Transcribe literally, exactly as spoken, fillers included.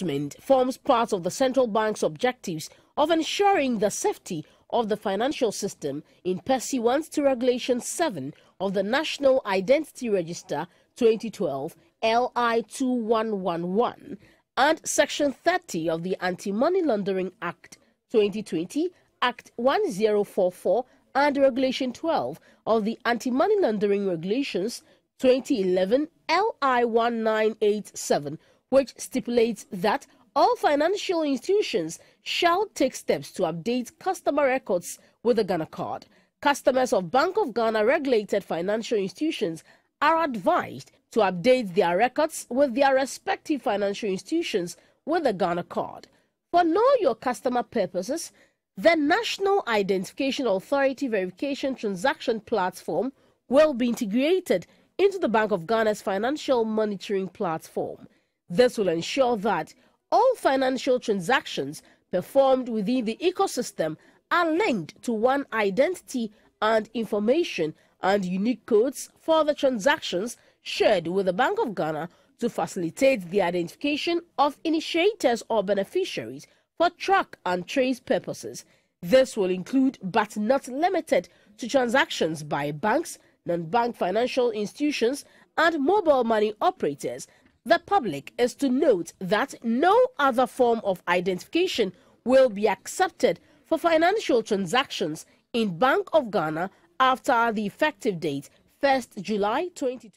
statement forms part of the central bank's objectives of ensuring the safety of the financial system in pursuance to Regulation seven of the National Identity Register twenty twelve L I two one one one and Section thirty of the Anti-Money Laundering Act twenty twenty, Act ten forty-four and Regulation twelve of the Anti-Money Laundering Regulations twenty eleven L I nineteen eighty-seven, which stipulates that all financial institutions shall take steps to update customer records with the Ghana Card. Customers of Bank of Ghana regulated financial institutions are advised to update their records with their respective financial institutions with the Ghana Card. For Know Your Customer purposes, the National Identification Authority Verification Transaction Platform will be integrated into the Bank of Ghana's financial monitoring platform. This will ensure that all financial transactions performed within the ecosystem are linked to one identity and information and unique codes for the transactions shared with the Bank of Ghana to facilitate the identification of initiators or beneficiaries for track and trace purposes. This will include but not limited to transactions by banks, non-bank financial institutions and mobile money operators. The public is to note that no other form of identification will be accepted for financial transactions in Bank of Ghana after the effective date, first July twenty twenty.